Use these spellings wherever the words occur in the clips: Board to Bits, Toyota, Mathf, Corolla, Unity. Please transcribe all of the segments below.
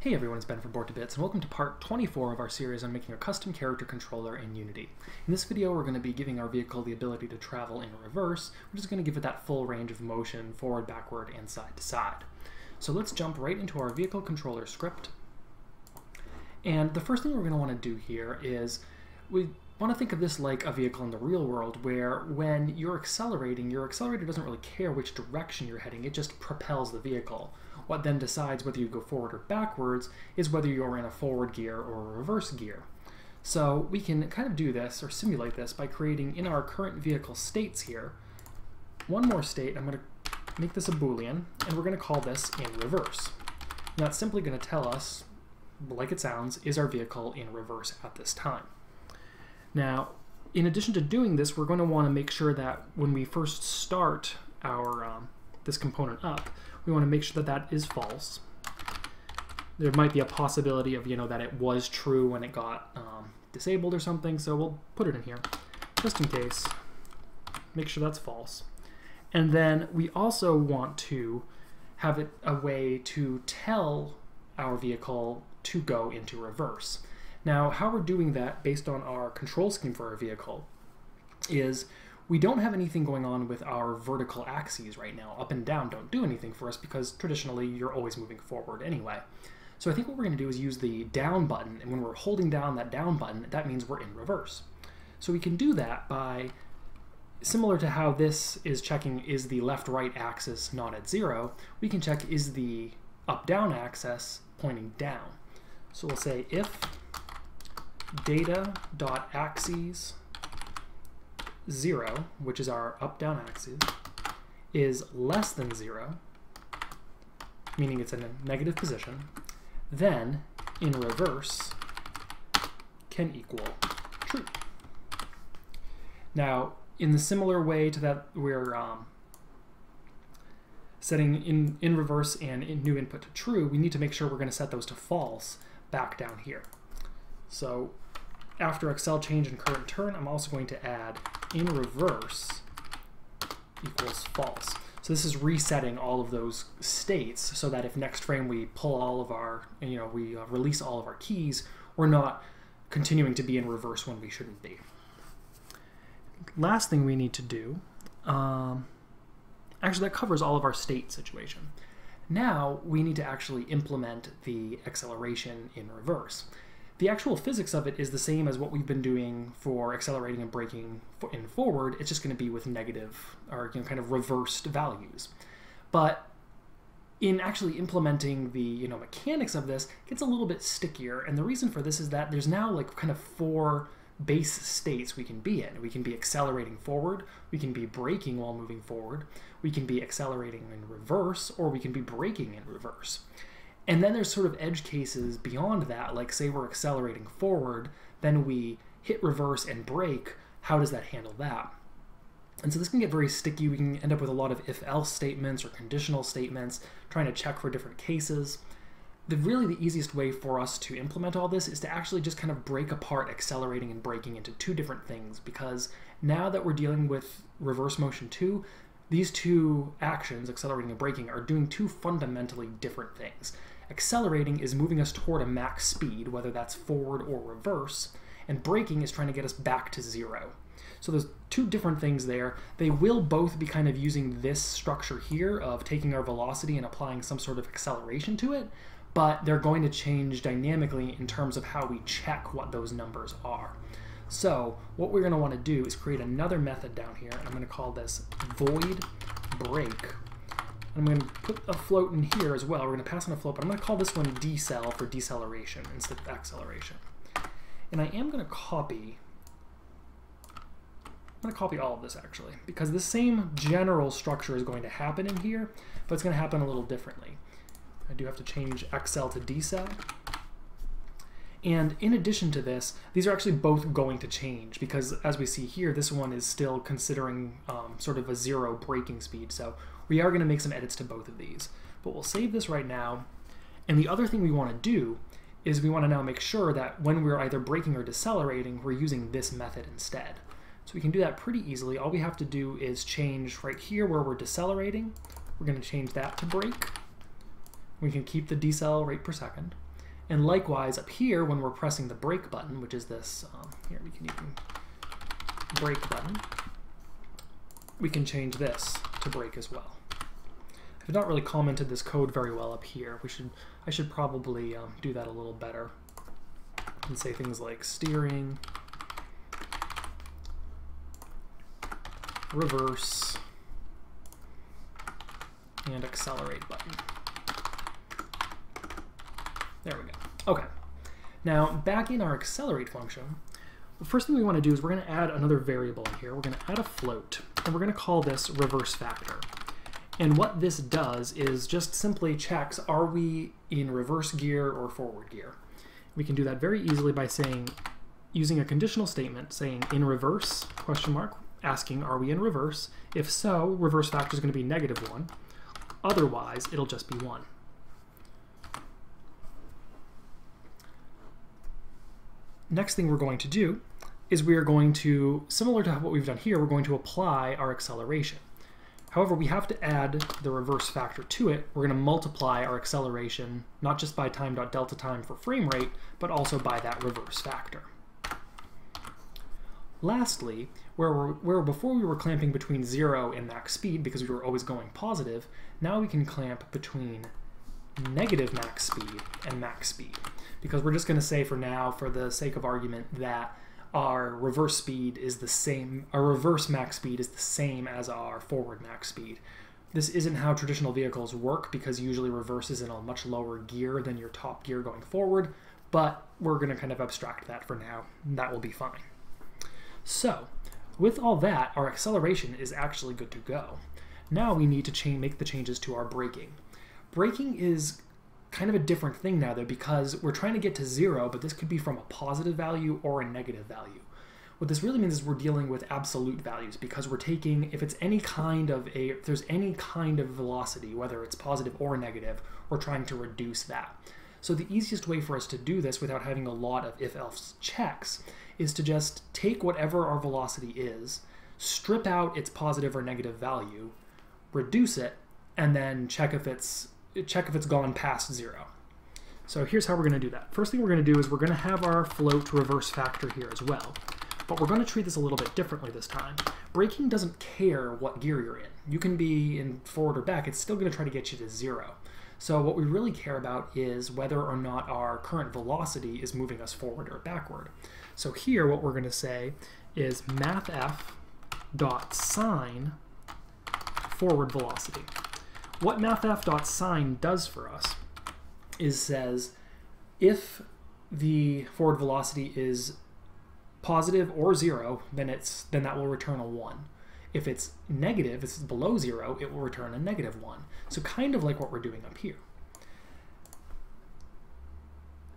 Hey everyone, it's Ben from Board to Bits, and welcome to part 24 of our series on making a custom character controller in Unity. In this video, we're going to be giving our vehicle the ability to travel in reverse, which is going to give it that full range of motion, forward, backward, and side to side. So let's jump right into our vehicle controller script. And the first thing we're going to want to do here is we want to think of this like a vehicle in the real world, where when you're accelerating, your accelerator doesn't really care which direction you're heading, it just propels the vehicle. What then decides whether you go forward or backwards is whether you're in a forward gear or a reverse gear. So we can kind of do this or simulate this by creating in our current vehicle states here, one more state. I'm going to make this a Boolean, and we're going to call this in reverse. And that's simply going to tell us, like it sounds, is our vehicle in reverse at this time. Now, in addition to doing this, we're going to want to make sure that when we first start our this component up, we want to make sure that that is false. There might be a possibility of, that it was true when it got disabled or something, so we'll put it in here just in case. Make sure that's false. And then we also want to have it a way to tell our vehicle to go into reverse. Now, how we're doing that based on our control scheme for our vehicle is we don't have anything going on with our vertical axes right now. Up and down don't do anything for us because traditionally you're always moving forward anyway. So I think what we're going to do is use the down button, and when we're holding down that down button, that means we're in reverse. So we can do that by, similar to how this is checking is the left-right axis not at zero, we can check is the up-down axis pointing down. So we'll say if data.axes 0, which is our up-down axis, is less than 0, meaning it's in a negative position, then in reverse can equal true. Now, in the similar way to that, we're setting in reverse and in new input to true, we need to make sure we're going to set those to false back down here. So after Excel change and current turn, I'm also going to add in reverse equals false. So this is resetting all of those states so that if next frame we pull all of our, we release all of our keys, we're not continuing to be in reverse when we shouldn't be. Last thing we need to do, actually that covers all of our state situation. Now we need to actually implement the acceleration in reverse. The actual physics of it is the same as what we've been doing for accelerating and braking in forward. It's just going to be with negative or kind of reversed values. But in actually implementing the mechanics of this, it gets a little bit stickier. And the reason for this is that there's now like kind of four base states we can be in. We can be accelerating forward, we can be braking while moving forward, we can be accelerating in reverse, or we can be braking in reverse. And then there's sort of edge cases beyond that, like say we're accelerating forward, then we hit reverse and brake. How does that handle that? And so this can get very sticky. We can end up with a lot of if-else statements or conditional statements, trying to check for different cases. Really the easiest way for us to implement all this is to actually just kind of break apart accelerating and braking into two different things, because now that we're dealing with reverse motion 2, these two actions, accelerating and braking, are doing two fundamentally different things. Accelerating is moving us toward a max speed, whether that's forward or reverse, and braking is trying to get us back to 0. So there's two different things there. They will both be kind of using this structure here of taking our velocity and applying some sort of acceleration to it, but they're going to change dynamically in terms of how we check what those numbers are. So what we're going to want to do is create another method down here, and I'm going to call this void break. I'm going to put a float in here as well. We're going to pass on a float, but I'm going to call this one decel for deceleration instead of acceleration. And I am going to copy, all of this actually, because the same general structure is going to happen in here, but it's going to happen a little differently. I do have to change Excel to decel. And in addition to this, these are actually both going to change, because as we see here, this one is still considering sort of a 0 braking speed. So we are going to make some edits to both of these. But we'll save this right now. And the other thing we want to do is we want to now make sure that when we're either braking or decelerating, we're using this method instead. So we can do that pretty easily. All we have to do is change right here where we're decelerating. We're going to change that to brake. We can keep the decel rate per second. And likewise, up here, when we're pressing the break button, which is this, here we can even break button, we can change this to break as well. I've not really commented this code very well up here. I should probably do that a little better and say things like steering, reverse, and accelerate button. There we go. Okay. Now back in our accelerate function, the first thing we want to do is we're going to add another variable in here. We're going to add a float, and we're going to call this reverse factor. And what this does is just simply checks, are we in reverse gear or forward gear? We can do that very easily by saying, using a conditional statement, saying in reverse, question mark, asking, are we in reverse? If so, reverse factor is going to be -1. Otherwise, it'll just be 1. Next thing we're going to do is we are going to, similar to what we've done here, we're going to apply our acceleration. However, we have to add the reverse factor to it. We're going to multiply our acceleration, not just by time.delta time for frame rate, but also by that reverse factor. Lastly, where before we were clamping between 0 and max speed because we were always going positive, now we can clamp between negative max speed and max speed, because we're just going to say for now, for the sake of argument, that our reverse speed is the same, our reverse max speed is the same as our forward max speed. This isn't how traditional vehicles work, because usually reverse is in a much lower gear than your top gear going forward, but we're going to kind of abstract that for now. That will be fine. So with all that, our acceleration is actually good to go. Now we need to make the changes to our braking. Braking is kind of a different thing now, though, because we're trying to get to 0, but this could be from a positive value or a negative value. What this really means is we're dealing with absolute values, because we're taking, if there's any kind of velocity, whether it's positive or negative, we're trying to reduce that. So the easiest way for us to do this without having a lot of if-else checks is to just take whatever our velocity is, strip out its positive or negative value, reduce it, and then check if it's gone past 0. So here's how we're going to do that. First thing we're going to do is we're going to have our float reverse factor here as well, but we're going to treat this a little bit differently this time. Braking doesn't care what gear you're in. You can be in forward or back. It's still going to try to get you to 0. So what we really care about is whether or not our current velocity is moving us forward or backward. So here what we're going to say is mathf.sine forward velocity. What mathf.sine does for us is says if the forward velocity is positive or 0, then that will return a 1. If it's negative, if it's below 0, it will return a -1. So kind of like what we're doing up here.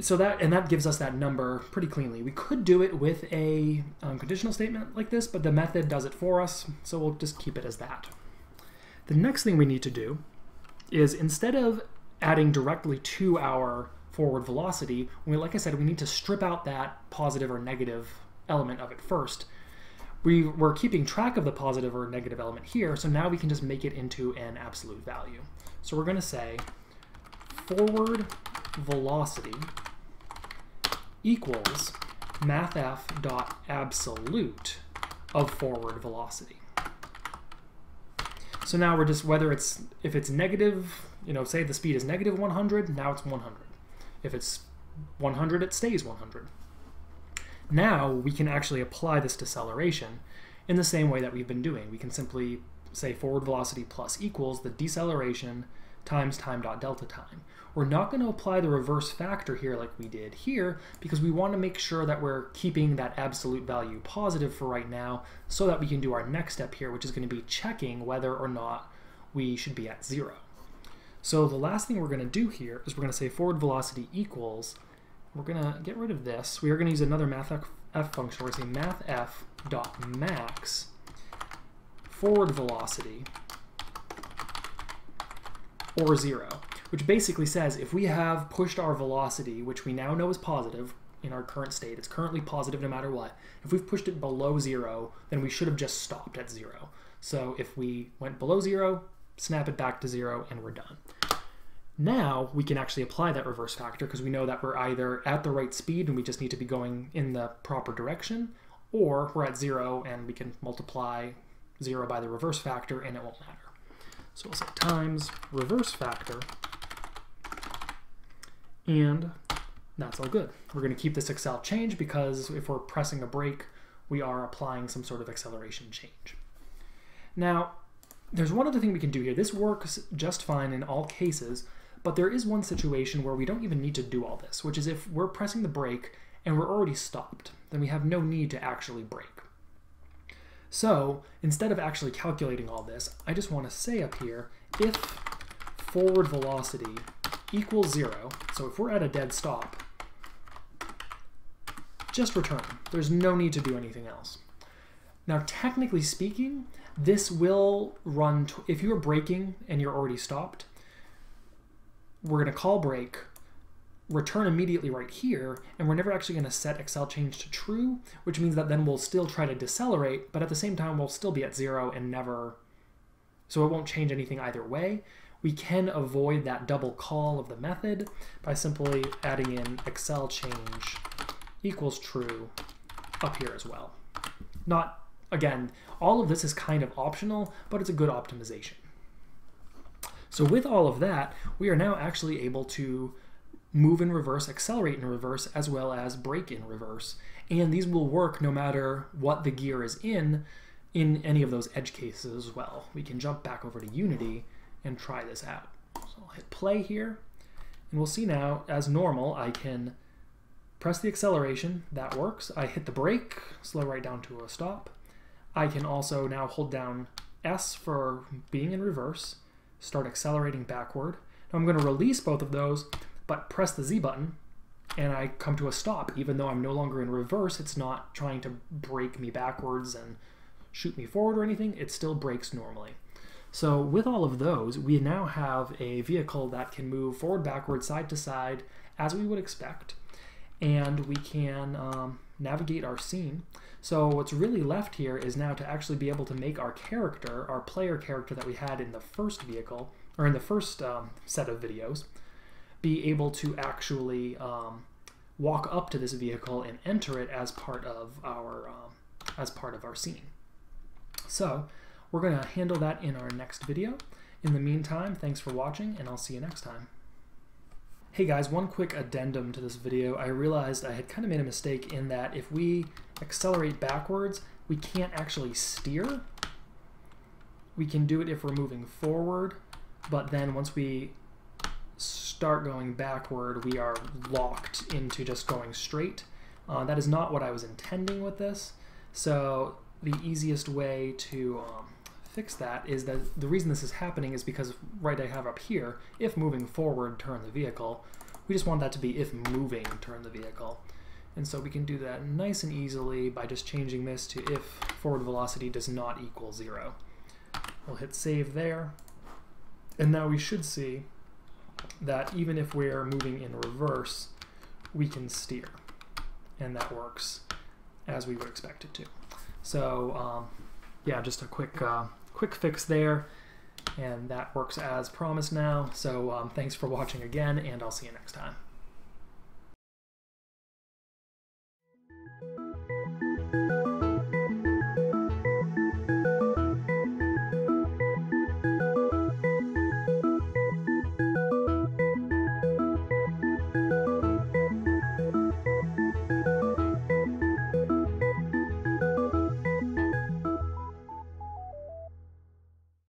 So that gives us that number pretty cleanly. We could do it with a conditional statement like this, but the method does it for us, so we'll just keep it as that. The next thing we need to do is, instead of adding directly to our forward velocity, like I said, we need to strip out that positive or negative element of it first. We're keeping track of the positive or negative element here, so now we can just make it into an absolute value. So we're going to say forward velocity equals mathf.absolute of forward velocity. So now we're just, if it's negative, say the speed is -100, now it's 100. If it's 100, it stays 100. Now we can actually apply this deceleration in the same way that we've been doing. We can simply say forward velocity plus equals the deceleration times time.delta time. We're not going to apply the reverse factor here like we did here, because we want to make sure that we're keeping that absolute value positive for right now, so that we can do our next step here, which is going to be checking whether or not we should be at 0. So the last thing we're going to do here is we're going to say forward velocity equals, we're going to get rid of this, we are going to use another mathf function. We're going to say mathf.max forward velocity or 0, which basically says if we have pushed our velocity, which we now know is positive in our current state, it's currently positive no matter what, if we've pushed it below 0, then we should have just stopped at 0. So if we went below 0, snap it back to 0, and we're done. Now we can actually apply that reverse factor because we know that we're either at the right speed and we just need to be going in the proper direction, or we're at zero and we can multiply zero by the reverse factor and it won't matter. So we'll say times reverse factor, and that's all good. We're going to keep this Excel change because if we're pressing a brake, we are applying some sort of acceleration change. Now, there's one other thing we can do here. This works just fine in all cases, but there is one situation where we don't even need to do all this, which is if we're pressing the brake and we're already stopped, then we have no need to actually brake. So instead of actually calculating all this, I just want to say up here, if forward velocity equals zero, so if we're at a dead stop, just return. There's no need to do anything else. Now, technically speaking, this will run, if you're braking and you're already stopped, we're going to call brake, return immediately right here, and we're never actually going to set Excel change to true, which means that then we'll still try to decelerate, but at the same time, we'll still be at zero and never, so it won't change anything either way. We can avoid that double call of the method by simply adding in Excel change equals true up here as well. Not, again, all of this is kind of optional, but it's a good optimization. So with all of that, we are now actually able to move in reverse, accelerate in reverse, as well as brake in reverse. And these will work no matter what the gear is in any of those edge cases as well. We can jump back over to Unity and try this out. So I'll hit play here, and we'll see now, as normal, I can press the acceleration, that works. I hit the brake, slow right down to a stop. I can also now hold down S for being in reverse, start accelerating backward. Now I'm going to release both of those, but press the Z button, and I come to a stop. Even though I'm no longer in reverse, it's not trying to brake me backwards and shoot me forward or anything, it still brakes normally. So with all of those, we now have a vehicle that can move forward, backward, side to side, as we would expect, and we can navigate our scene. So what's really left here is now to actually be able to make our character, our player character that we had in the first vehicle, or in the first set of videos, be able to actually walk up to this vehicle and enter it as part of our scene. So we're going to handle that in our next video. In the meantime, thanks for watching, and I'll see you next time. Hey guys, one quick addendum to this video. I realized I had kind of made a mistake in that if we accelerate backwards, we can't actually steer. We can do it if we're moving forward, but then once we start going backward, we are locked into just going straight. That is not what I was intending with this. So the easiest way to fix that is that the reason this is happening is because right I have up here, if moving forward turn the vehicle, we just want that to be if moving turn the vehicle. And so we can do that nice and easily by just changing this to if forward velocity does not equal zero. We'll hit save there. And now we should see that even if we're moving in reverse, we can steer. And that works as we would expect it to. So yeah, just a quick quick fix there, and that works as promised now. So thanks for watching again, and I'll see you next time.